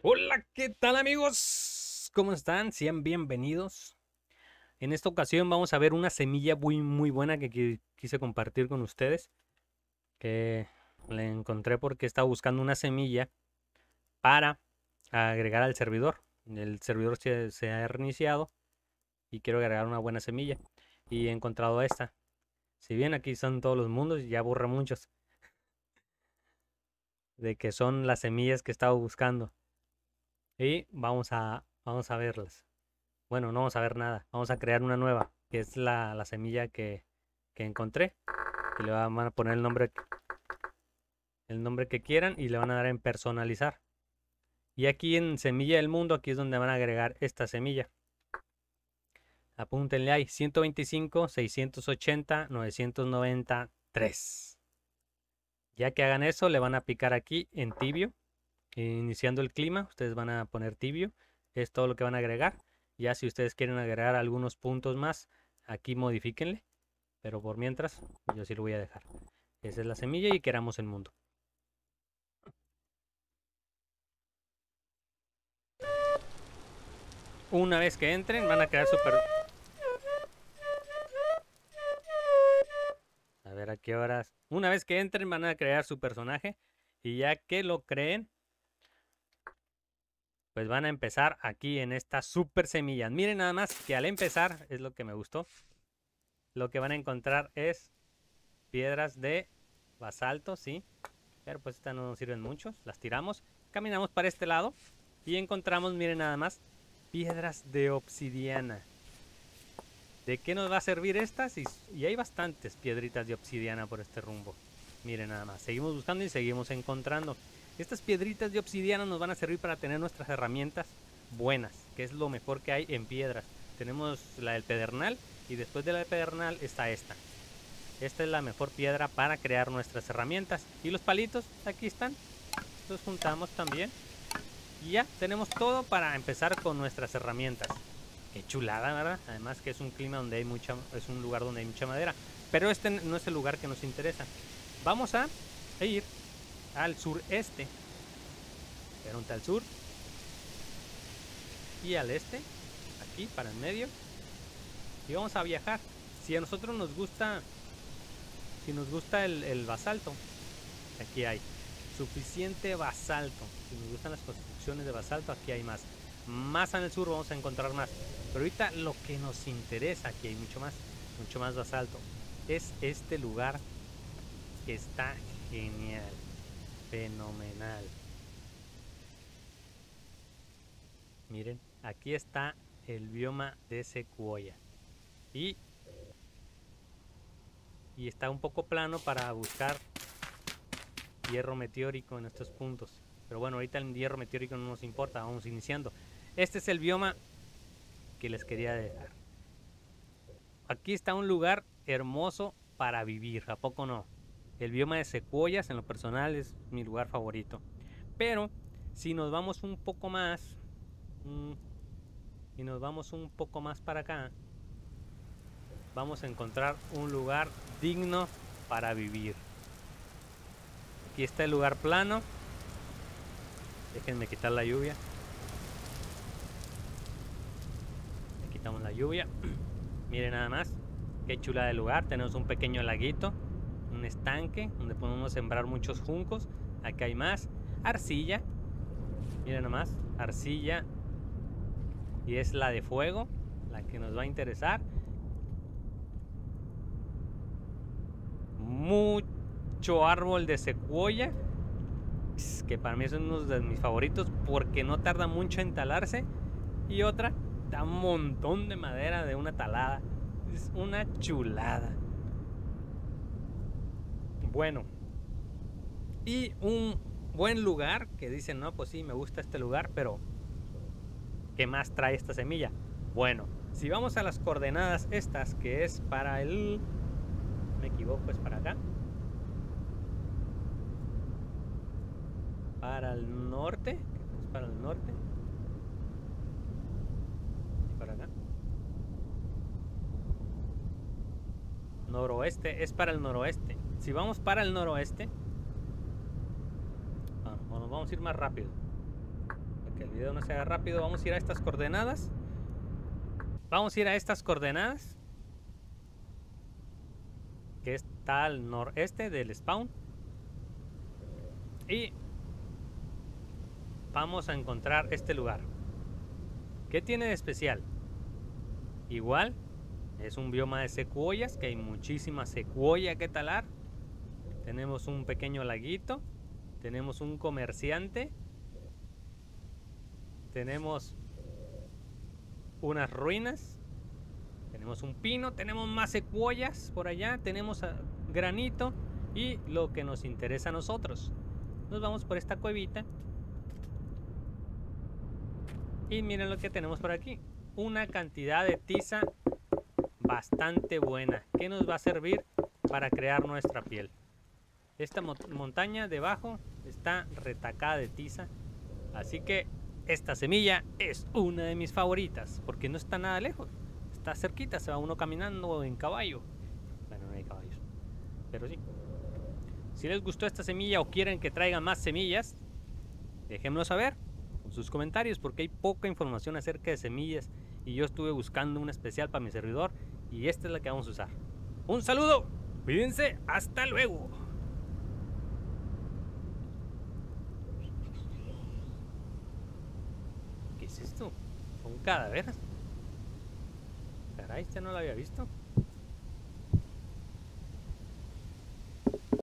Hola, ¿qué tal amigos? ¿Cómo están? Sean bienvenidos. En esta ocasión vamos a ver una semilla muy buena que quise compartir con ustedes. Que la encontré porque estaba buscando una semilla para agregar al servidor. El servidor se ha reiniciado y quiero agregar una buena semilla. Y he encontrado esta. Si bien aquí son todos los mundos, ya borré muchos. De que son las semillas que estaba buscando. Y vamos a verlas. Bueno, no vamos a ver nada. Vamos a crear una nueva, que es la semilla que encontré. Y le van a poner el nombre que quieran y le van a dar en personalizar. Y aquí en Semilla del Mundo, aquí es donde van a agregar esta semilla. Apúntenle ahí, 125, 680, 993. Ya que hagan eso, le van a picar aquí en tibio. Iniciando el clima, ustedes van a poner tibio, es todo lo que van a agregar. Ya si ustedes quieren agregar algunos puntos más, aquí modifíquenle, pero por mientras, yo sí lo voy a dejar. Esa es la semilla y queramos el mundo. Una vez que entren, van a quedar súper... A ver a qué horas... Una vez que entren, van a crear su personaje y ya que lo creen, pues van a empezar aquí en esta super semilla. Miren nada más que al empezar, es lo que me gustó, lo que van a encontrar es piedras de basalto, sí. Pero pues estas no nos sirven mucho, las tiramos. Caminamos para este lado y encontramos, miren nada más, piedras de obsidiana. ¿De qué nos va a servir estas? Y hay bastantes piedritas de obsidiana por este rumbo. Miren nada más, seguimos buscando y seguimos encontrando. Estas piedritas de obsidiana nos van a servir para tener nuestras herramientas buenas, que es lo mejor que hay en piedras. Tenemos la del pedernal y después de la del pedernal está esta. Esta es la mejor piedra para crear nuestras herramientas. Y los palitos, aquí están. Los juntamos también. Y ya tenemos todo para empezar con nuestras herramientas. Qué chulada, ¿verdad? Además que es un clima donde hay mucha, es un lugar donde hay mucha madera. Pero este no es el lugar que nos interesa. Vamos a ir al sureste, pregunta al sur y al este, aquí para el medio, y vamos a viajar. Si a nosotros nos gusta, si nos gusta el basalto, aquí hay suficiente basalto. Si nos gustan las construcciones de basalto, aquí hay más en el sur vamos a encontrar más, pero ahorita lo que nos interesa, aquí hay mucho más basalto, es este lugar que está genial. Fenomenal. Miren, aquí está el bioma de secuoya. Y está un poco plano para buscar hierro meteórico en estos puntos. Pero bueno, ahorita el hierro meteórico no nos importa, vamos iniciando. Este es el bioma que les quería dejar. Aquí está un lugar hermoso para vivir, ¿a poco no? El bioma de secuoyas en lo personal es mi lugar favorito. Pero si nos vamos un poco más y nos vamos un poco más para acá, vamos a encontrar un lugar digno para vivir. Aquí está el lugar plano. Déjenme quitar la lluvia. Le quitamos la lluvia. Miren nada más qué chula de lugar. Tenemos un pequeño laguito, un estanque donde podemos sembrar muchos juncos. Acá hay más arcilla, miren nomás, arcilla, y es la de fuego la que nos va a interesar. Mucho árbol de secuoya, que para mí es uno de mis favoritos porque no tarda mucho en talarse, y otra da un montón de madera de una talada, es una chulada. Bueno, y un buen lugar que dicen, no, pues sí, me gusta este lugar, pero ¿qué más trae esta semilla? Bueno, si vamos a las coordenadas estas, que es para el... me equivoco, es para acá. Para el norte, es para el norte. Y para acá. Noroeste, es para el noroeste. Si vamos para el noroeste, bueno, nos vamos a ir más rápido. el video no se haga rápido. Vamos a ir a estas coordenadas. Que está al noreste del spawn. Y vamos a encontrar este lugar. ¿Qué tiene de especial? Igual es un bioma de secuoyas, que hay muchísima secuoya que talar. Tenemos un pequeño laguito, tenemos un comerciante, tenemos unas ruinas, tenemos un pino, tenemos más secuoyas por allá, tenemos granito y lo que nos interesa a nosotros. Nos vamos por esta cuevita y miren lo que tenemos por aquí. Una cantidad de tiza bastante buena que nos va a servir para crear nuestra piel. Esta montaña debajo está retacada de tiza, así que esta semilla es una de mis favoritas porque no está nada lejos, está cerquita, se va uno caminando en caballo. Bueno, no hay caballos, pero sí. Si les gustó esta semilla o quieren que traiga más semillas, déjenmelo saber con sus comentarios, porque hay poca información acerca de semillas y yo estuve buscando una especial para mi servidor y esta es la que vamos a usar. Un saludo, cuídense, hasta luego. ¿Qué es esto? ¿Un cadáver? Caray, este no lo había visto.